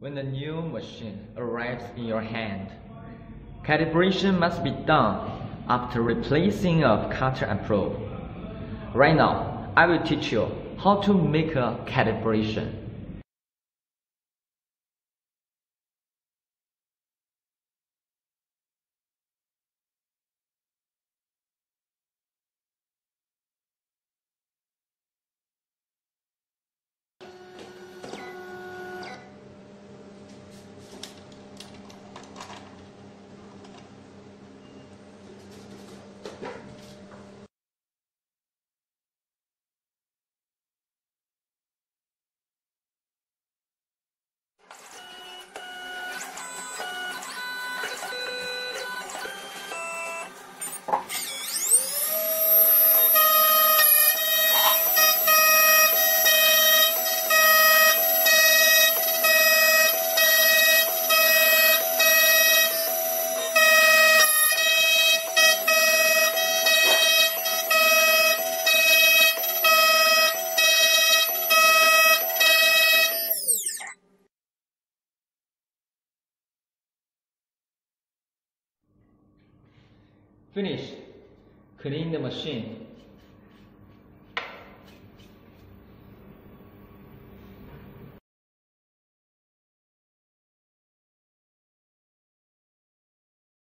When the new machine arrives in your hand, calibration must be done after replacing a cutter and probe. Right now, I will teach you how to make a calibration. Finish. Clean the machine.